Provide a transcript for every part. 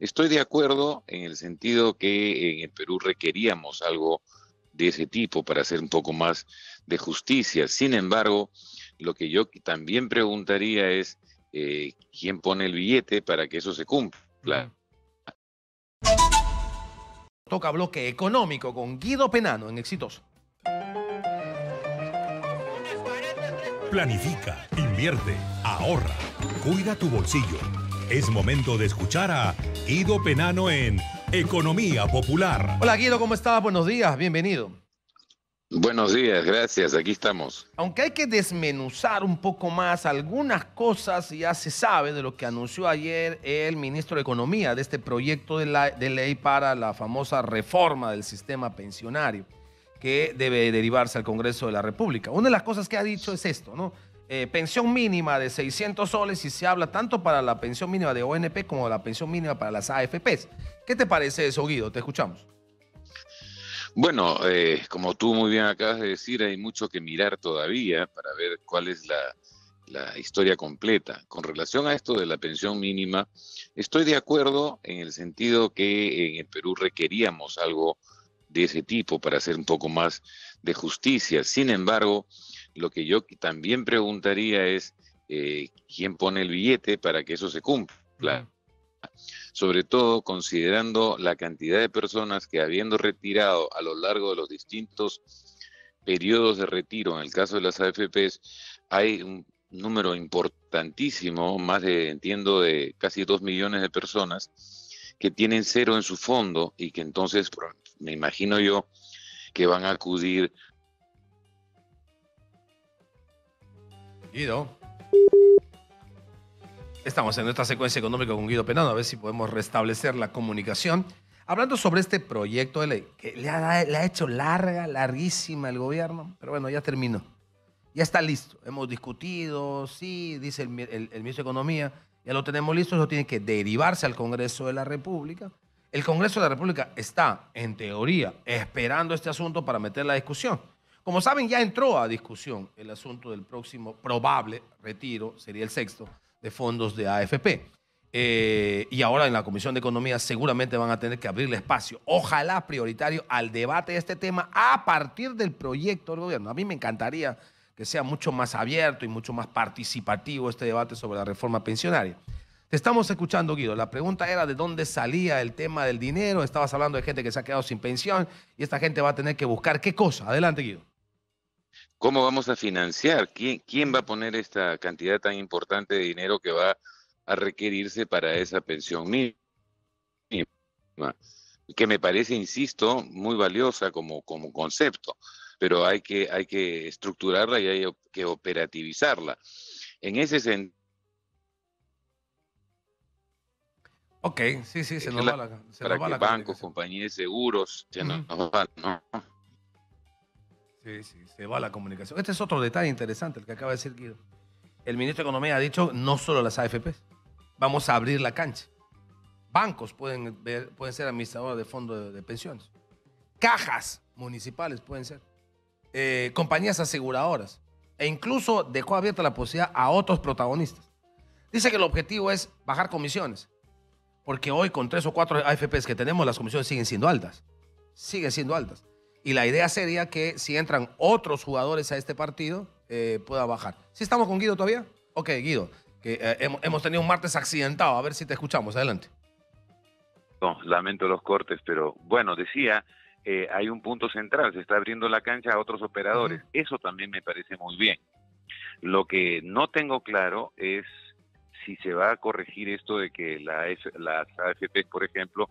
Estoy de acuerdo en el sentido que en el Perú requeríamos algo de ese tipo para hacer un poco más de justicia. Sin embargo, lo que yo también preguntaría es quién pone el billete para que eso se cumpla. Toca bloque económico con Guido Pennano en Exitosa. Planifica, invierte, ahorra, cuida tu bolsillo. Es momento de escuchar a Guido Pennano en Economía Popular. Hola Guido, ¿cómo estás? Buenos días, bienvenido. Buenos días, gracias, aquí estamos. Aunque hay que desmenuzar un poco más algunas cosas, ya se sabe de lo que anunció ayer el ministro de Economía de este proyecto de ley para la famosa reforma del sistema pensionario que debe derivarse al Congreso de la República. Una de las cosas que ha dicho es esto, ¿no? Pensión mínima de 600 soles y se habla tanto para la pensión mínima de ONP como la pensión mínima para las AFPs. ¿Qué te parece eso, Guido? Te escuchamos. Bueno, como tú muy bien acabas de decir, hay mucho que mirar todavía para ver cuál es la historia completa. Con relación a esto de la pensión mínima, estoy de acuerdo en el sentido que en el Perú requeríamos algo de ese tipo para hacer un poco más de justicia. Sin embargo, lo que yo también preguntaría es quién pone el billete para que eso se cumpla. Sobre todo considerando la cantidad de personas que, habiendo retirado a lo largo de los distintos periodos de retiro, en el caso de las AFPs, hay un número importantísimo, más de, entiendo, de casi 2 millones de personas que tienen cero en su fondo y que entonces, me imagino yo, que van a acudir. Guido. Estamos en nuestra secuencia económica con Guido Pennano, a ver si podemos restablecer la comunicación. Hablando sobre este proyecto de ley, que le ha hecho larguísima el gobierno, pero bueno, ya terminó. Ya está listo. Hemos discutido, sí, dice el ministro de Economía, ya lo tenemos listo, eso tiene que derivarse al Congreso de la República. El Congreso de la República está, en teoría, esperando este asunto para meter la discusión. Como saben, ya entró a discusión el asunto del próximo probable retiro, sería el sexto, de fondos de AFP. Y ahora en la Comisión de Economía seguramente van a tener que abrirle espacio, ojalá prioritario, al debate de este tema a partir del proyecto del gobierno. A mí me encantaría que sea mucho más abierto y mucho más participativo este debate sobre la reforma pensionaria. Te estamos escuchando, Guido. La pregunta era de dónde salía el tema del dinero. Estabas hablando de gente que se ha quedado sin pensión y esta gente va a tener que buscar qué cosa. Adelante, Guido. ¿Cómo vamos a financiar? ¿Quién va a poner esta cantidad tan importante de dinero que va a requerirse para esa pensión mínima? Que me parece, insisto, muy valiosa como concepto, pero hay que estructurarla y hay que operativizarla. En ese sentido... Ok, sí, se nos va la... Para que bancos, compañías de seguros, se nos van, ¿no? Sí, se va la comunicación. Este es otro detalle interesante, el que acaba de decir Guido. El ministro de Economía ha dicho no solo las AFPs, vamos a abrir la cancha. Bancos pueden ser administradores de fondos de pensiones. Cajas municipales pueden ser. Compañías aseguradoras. E incluso dejó abierta la posibilidad a otros protagonistas. Dice que el objetivo es bajar comisiones. Porque hoy con 3 o 4 AFPs que tenemos, las comisiones siguen siendo altas. Siguen siendo altas. Y la idea sería que si entran otros jugadores a este partido, pueda bajar. ¿Sí estamos con Guido todavía? Ok, Guido, que hemos tenido un martes accidentado. A ver si te escuchamos. Adelante. No, lamento los cortes, pero bueno, decía, hay un punto central. Se está abriendo la cancha a otros operadores. Uh-huh. Eso también me parece muy bien. Lo que no tengo claro es si se va a corregir esto de que las AFP, por ejemplo,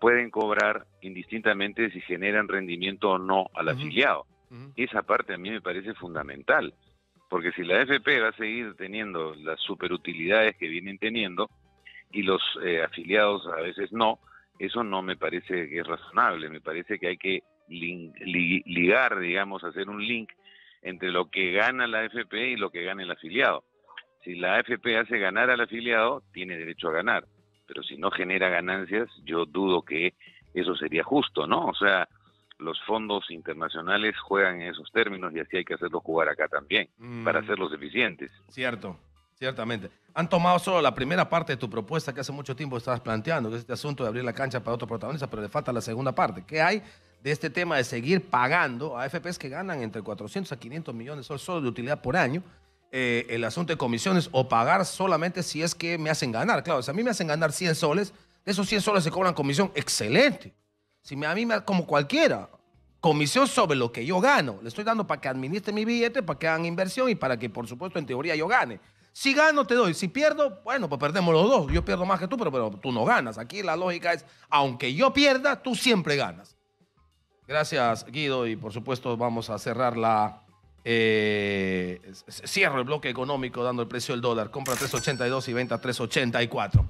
pueden cobrar indistintamente si generan rendimiento o no al afiliado. Uh-huh. Esa parte a mí me parece fundamental, porque si la AFP va a seguir teniendo las superutilidades que vienen teniendo y los afiliados a veces no, eso no me parece que es razonable. Me parece que hay que ligar, digamos, hacer un link entre lo que gana la AFP y lo que gana el afiliado. Si la AFP hace ganar al afiliado, tiene derecho a ganar. Pero si no genera ganancias, yo dudo que eso sería justo, ¿no? O sea, los fondos internacionales juegan en esos términos y así hay que hacerlos jugar acá también, para hacerlos eficientes. Cierto. Ciertamente. Han tomado solo la primera parte de tu propuesta que hace mucho tiempo estabas planteando, que es este asunto de abrir la cancha para otros protagonistas, pero le falta la segunda parte. ¿Qué hay de este tema de seguir pagando a AFPs que ganan entre 400 a 500 millones solo de utilidad por año, el asunto de comisiones, o pagar solamente si es que me hacen ganar? Claro, si a mí me hacen ganar 100 soles, de esos 100 soles se cobran comisión. ¡Excelente! Si a mí me, como cualquiera, comisión sobre lo que yo gano. Le estoy dando para que administre mi billete, para que hagan inversión y para que, por supuesto, en teoría yo gane. Si gano, te doy. Si pierdo, bueno, pues perdemos los dos. Yo pierdo más que tú, pero tú no ganas. Aquí la lógica es, aunque yo pierda, tú siempre ganas. Gracias, Guido. Y, por supuesto, vamos a cerrar la... cierro el bloque económico dando el precio del dólar. Compra $3.82 y venta $3.84.